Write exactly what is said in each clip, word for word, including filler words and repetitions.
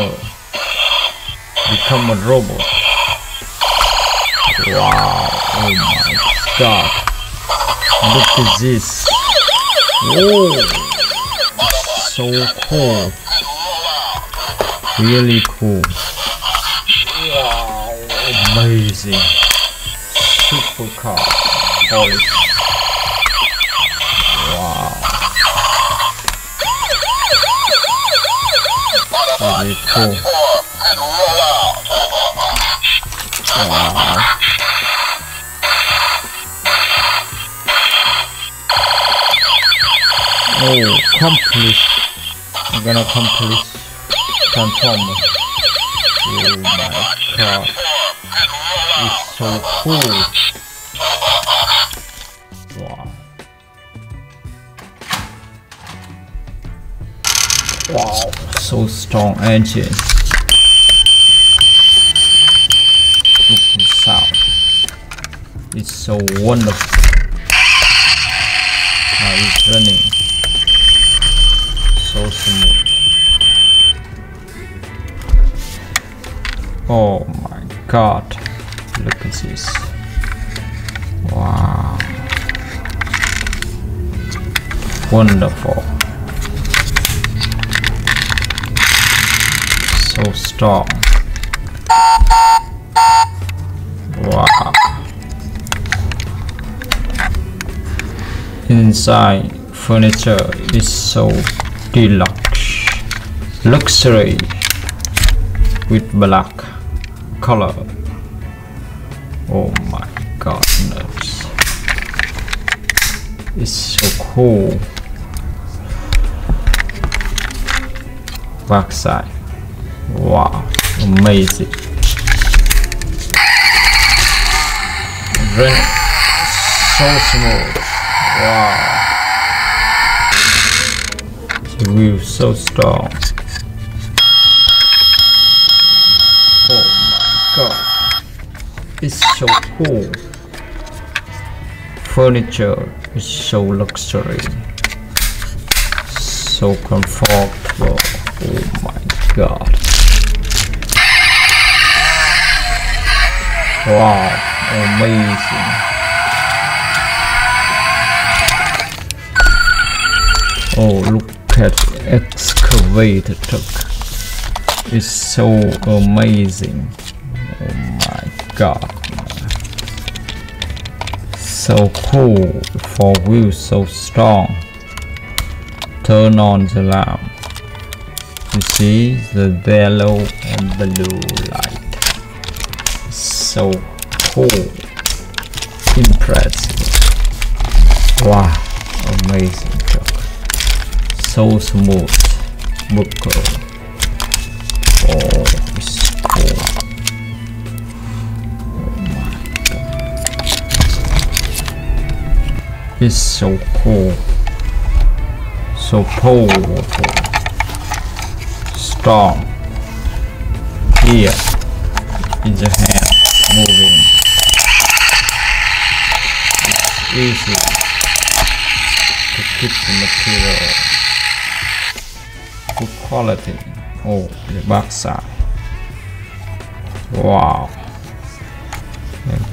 a become a robot. Wow, oh my god, look at this. Whoa, it's so cool, really cool, amazing supercar. Holy. Very cool. Wow. Oh, complete. I'm gonna complete transformer. Oh my god. It's so cool. Wow. Wow. So strong engine. Look this out. It's so wonderful. Now it's running so smooth. Oh my god. Look at this. Wow. Wonderful. So strong. Wow. Inside furniture is so deluxe, luxury with black color. Oh my goodness, it's so cool. Backside. Wow, amazing. Running so smooth. Wow. The wheel so strong. Oh my god. It's so cool. Furniture is so luxury. So comfortable. Oh my god. Wow, amazing. Oh, look at excavator truck. It's so amazing. Oh my god. So cool. Four wheels so strong. Turn on the lamp. You see the yellow and blue light. So cool, impressive. Wow, amazing truck. So smooth, buckle. Oh, it's cool. Oh my god, it's so cool, so powerful, strong. Here in the hand. Moving. It's easy to keep the material good quality. Oh, the backside. Wow.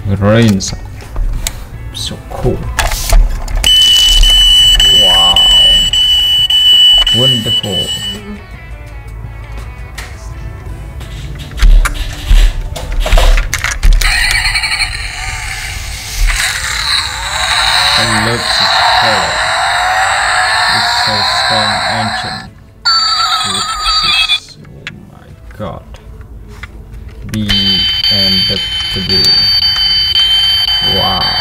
The rains. So cool. Wow. Wonderful. This is, oh my god, B M W. Wow,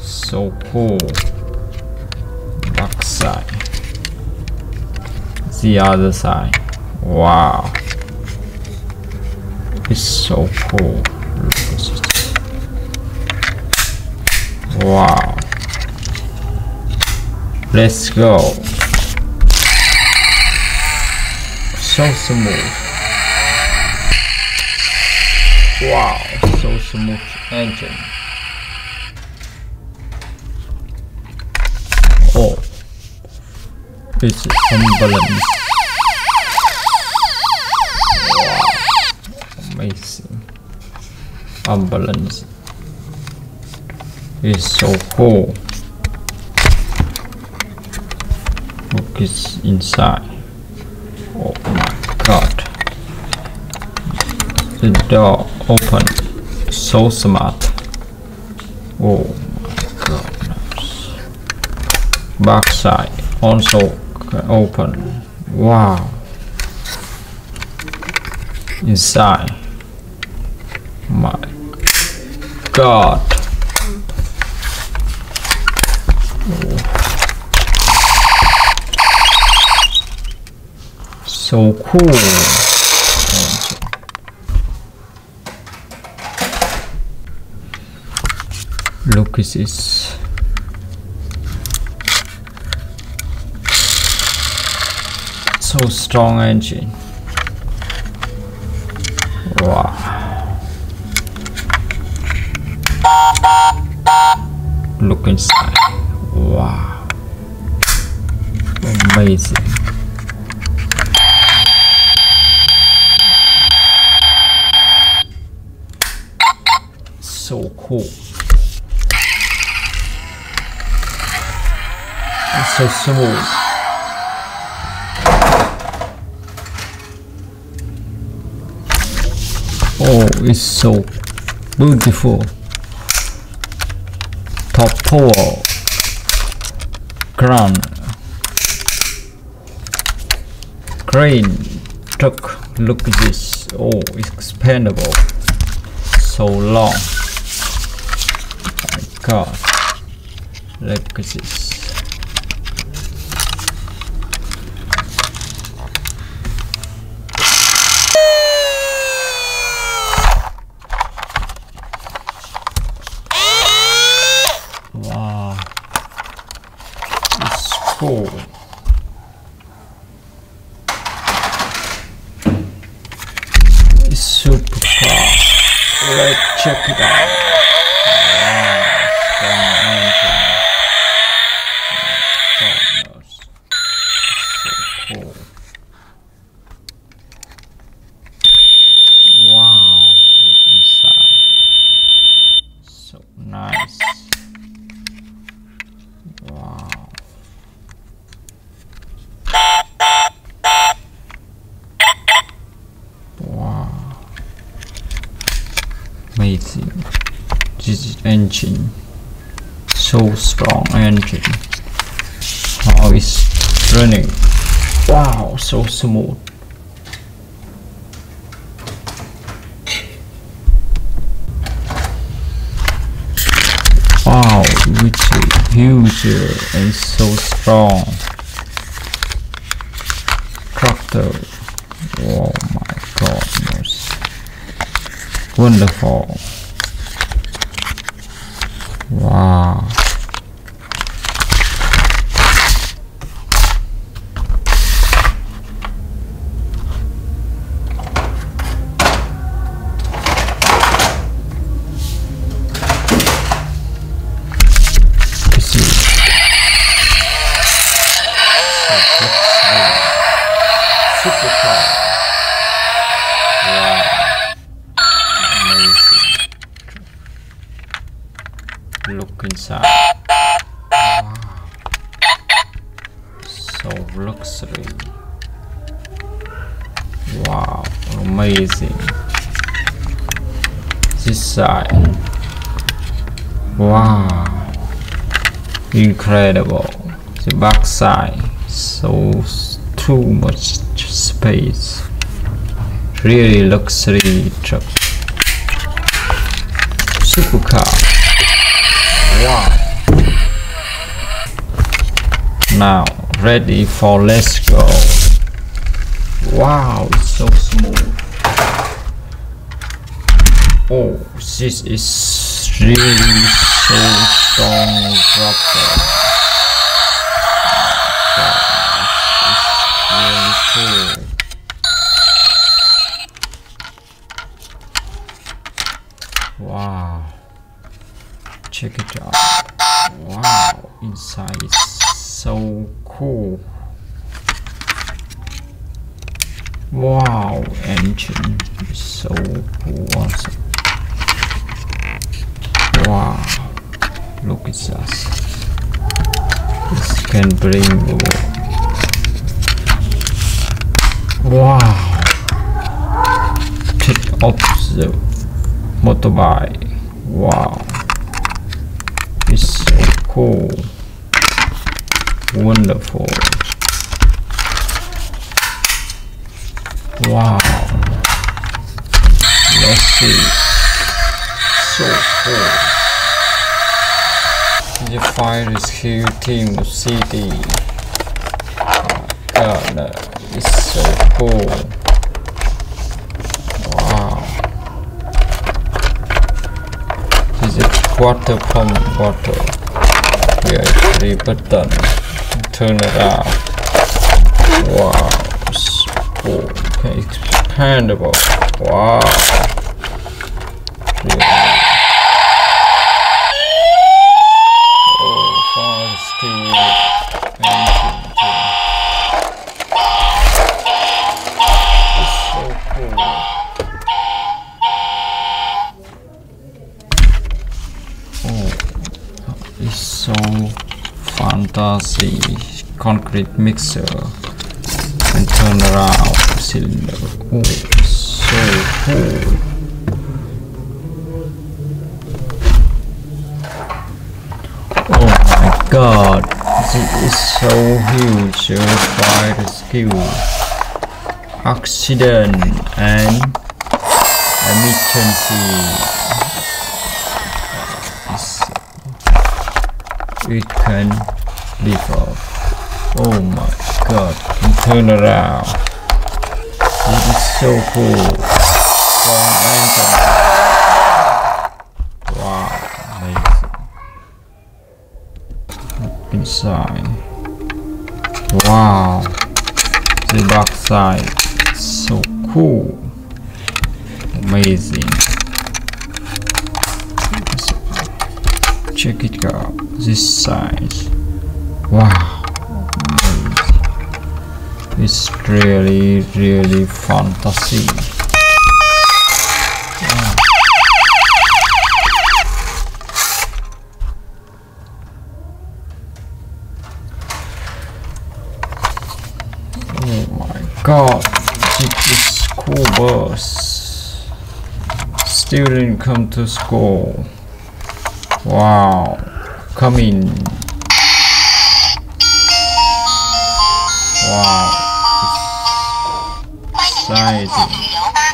so cool. Back side, the other side. Wow, it's so cool. Wow. Let's go. So smooth. Wow, so smooth engine. Oh, it's unbalanced. ambulance is so cool. Look, it's inside. Oh my god, the door open, so smart. Oh my goodness, backside also open. Wow, inside, my god. Oh, so cool. Look at this. So strong engine. Wow. Look inside. Wow. Amazing. So cool. It's so smooth. Oh, it's so beautiful. Top power crown crane truck. Look at this. Oh, it's expandable. So long. My god. Look at this. Cool. It's super cool. Let's check it out. Wow, strong engine. So cool. Wow, look inside. So nice. Wow. Amazing. This engine, so strong engine. How it's running. Wow, so smooth. Wow, it's huge and so strong. Tractor. Oh my goodness. Wonderful. Wow. Supercar. Look inside. Wow. So luxury. Wow, amazing. This side. Wow, incredible. The back side, so too much space. Really luxury truck. Supercar. Wow. Now ready for let's go. Wow, it's so smooth. Oh, this is really so strong rubber. Wow, it's really cool. Check it out. Wow, inside is so cool. Wow, engine is so awesome. Wow, look at us. This can bring the wall. Wow, take off the motorbike. Wow, it's so cool, wonderful. Wow, let's see. So cool. The fire rescue team city. Oh God, it's so cool. Wow. This is water pump water. Here is the button. Turn it out. Wow. It's cool. Okay, expandable. Wow. Yeah. So fantasy concrete mixer and turn around cylinder. Oh, so cool. Oh my God, this is so huge. Fire rescue, accident and emergency. It can lift off. Oh my God, and turn around. This is so cool. Wow, amazing. Inside. Wow, the dark side. So cool. Amazing. Check it out, this size. Wow, amazing. It's really really fantasy. Wow. Oh my God, this is school bus. Student come to school. Wow, come in. Wow, exciting.